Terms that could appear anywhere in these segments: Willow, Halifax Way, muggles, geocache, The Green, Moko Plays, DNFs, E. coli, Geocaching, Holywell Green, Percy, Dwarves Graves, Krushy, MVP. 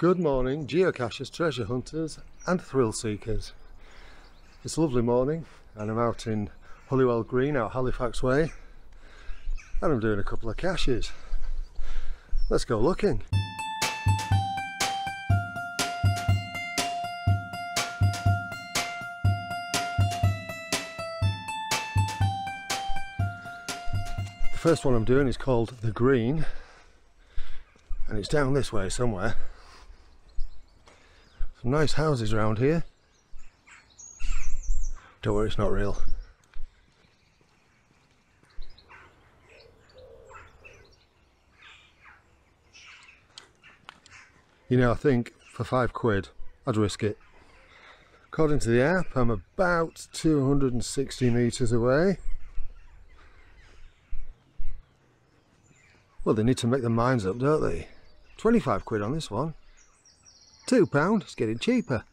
Good morning, geocachers, treasure hunters and thrill seekers. It's a lovely morning and I'm out in Holywell Green out Halifax Way and I'm doing a couple of caches. Let's go looking. The first one I'm doing is called The Green and it's down this way somewhere. Some nice houses around here. Don't worry, it's not real. You know, I think for £5 I'd risk it. According to the app, I'm about 260 metres away. Well, they need to make their minds up, don't they? £25 on this one. £2, it's getting cheaper.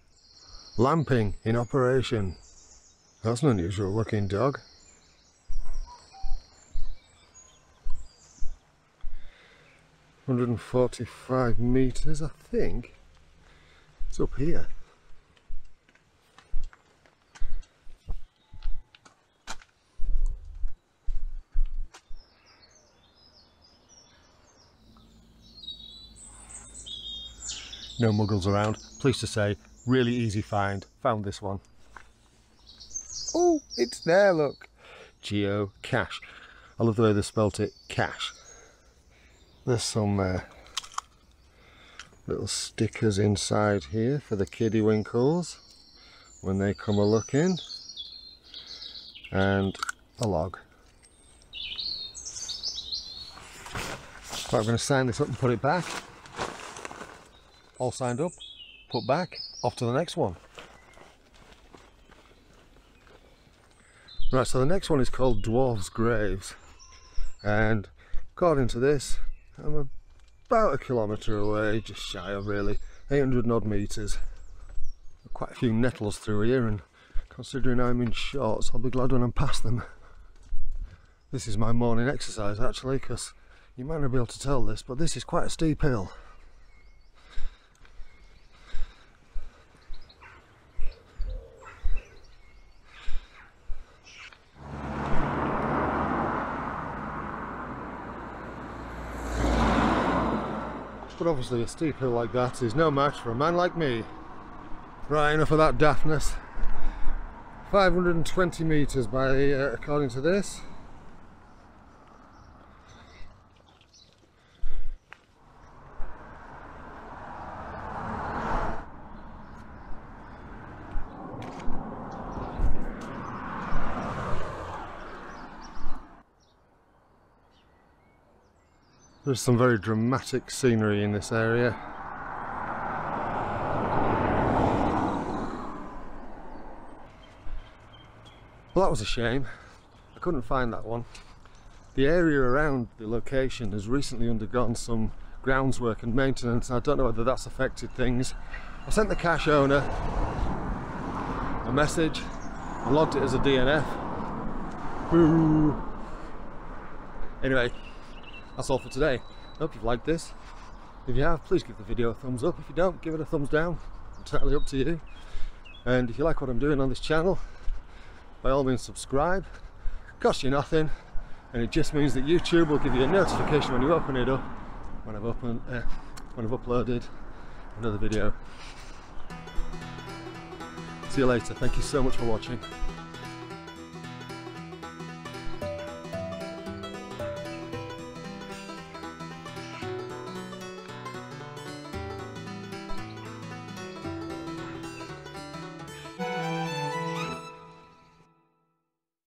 Lamping in operation. That's an unusual looking dog. £145, I think. It's up here. No muggles around, pleased to say, really easy find, found this one. Oh, it's there, look. Geocache. I love the way they spelt it, cache. There's some little stickers inside here for the kiddywinkles when they come a-looking. And a log. Right, I'm going to sign this up and put it back. All signed up, put back, off to the next one. Right, so the next one is called Dwarves Graves. And according to this, I'm about a kilometre away, just shy of really, 800 and odd metres. Quite a few nettles through here, and considering I'm in shorts, I'll be glad when I'm past them. This is my morning exercise actually, because you might not be able to tell this, but this is quite a steep hill. But obviously a steep hill like that is no match for a man like me. Right, enough of that daftness. 520 metres by according to this. There's some very dramatic scenery in this area. Well, that was a shame. I couldn't find that one. The area around the location has recently undergone some grounds work and maintenance. I don't know whether that's affected things. I sent the cache owner a message. I logged it as a DNF. Boo! Anyway. That's all for today. I hope you've liked this. If you have, please give the video a thumbs up. If you don't, give it a thumbs down. It's entirely up to you. And if you like what I'm doing on this channel, by all means subscribe. It costs you nothing, and it just means that YouTube will give you a notification when you open it up when I've uploaded another video. See you later. Thank you so much for watching.